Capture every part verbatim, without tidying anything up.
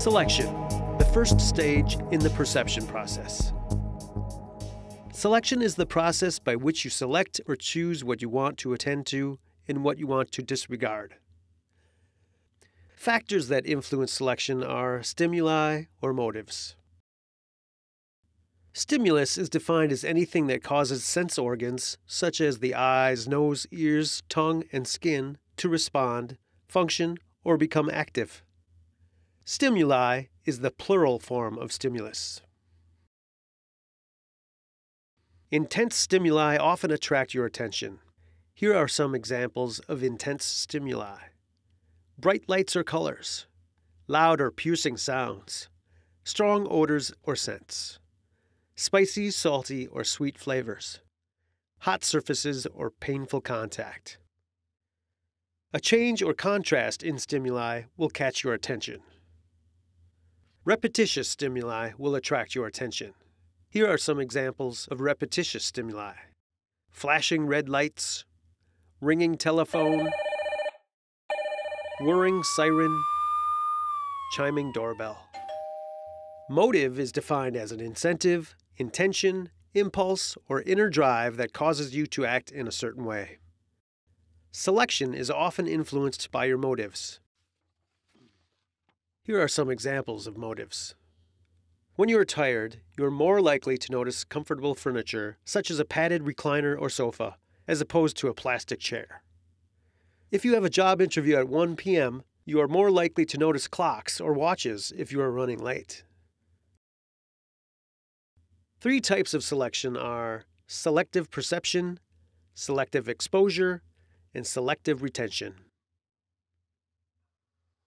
Selection, the first stage in the perception process. Selection is the process by which you select or choose what you want to attend to and what you want to disregard. Factors that influence selection are stimuli or motives. Stimulus is defined as anything that causes sense organs, such as the eyes, nose, ears, tongue, and skin, to respond, function, or become active. Stimuli is the plural form of stimulus. Intense stimuli often attract your attention. Here are some examples of intense stimuli. Bright lights or colors, loud or piercing sounds, strong odors or scents, spicy, salty, or sweet flavors, hot surfaces or painful contact. A change or contrast in stimuli will catch your attention. Repetitious stimuli will attract your attention. Here are some examples of repetitious stimuli. Flashing red lights, ringing telephone, whirring siren, chiming doorbell. Motive is defined as an incentive, intention, impulse, or inner drive that causes you to act in a certain way. Selection is often influenced by your motives. Here are some examples of motives. When you are tired, you are more likely to notice comfortable furniture, such as a padded recliner or sofa, as opposed to a plastic chair. If you have a job interview at one p m, you are more likely to notice clocks or watches if you are running late. Three types of selection are selective perception, selective exposure, and selective retention.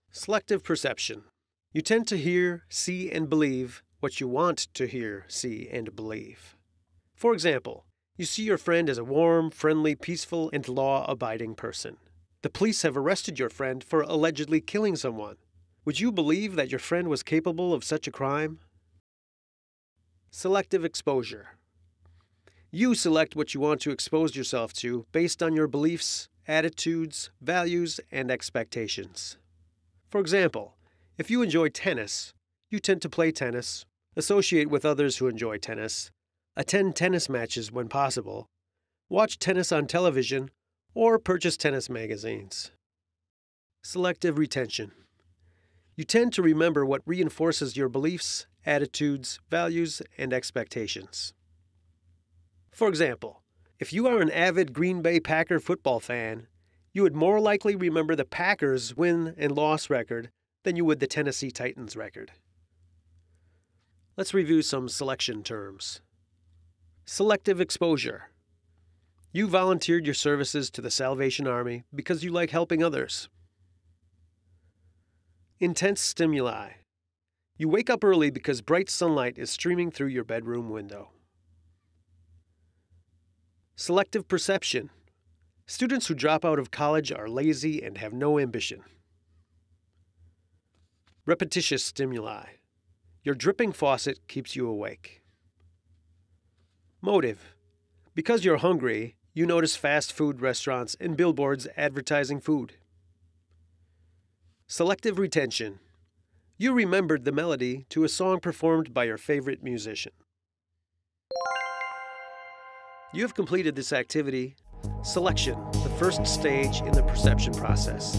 Selective perception. You tend to hear, see, and believe what you want to hear, see, and believe. For example, you see your friend as a warm, friendly, peaceful, and law-abiding person. The police have arrested your friend for allegedly killing someone. Would you believe that your friend was capable of such a crime? Selective exposure. You select what you want to expose yourself to based on your beliefs, attitudes, values, and expectations. For example, if you enjoy tennis, you tend to play tennis, associate with others who enjoy tennis, attend tennis matches when possible, watch tennis on television, or purchase tennis magazines. Selective retention. You tend to remember what reinforces your beliefs, attitudes, values, and expectations. For example, if you are an avid Green Bay Packer football fan, you would more likely remember the Packers' win and loss record than you would the Tennessee Titans record. Let's review some selection terms. Selective exposure. You volunteered your services to the Salvation Army because you like helping others. Intense stimuli. You wake up early because bright sunlight is streaming through your bedroom window. Selective perception. Students who drop out of college are lazy and have no ambition. Repetitious stimuli. Your dripping faucet keeps you awake. Motive. Because you're hungry, you notice fast food restaurants and billboards advertising food. Selective retention. You remembered the melody to a song performed by your favorite musician. You have completed this activity, selection, the first stage in the perception process.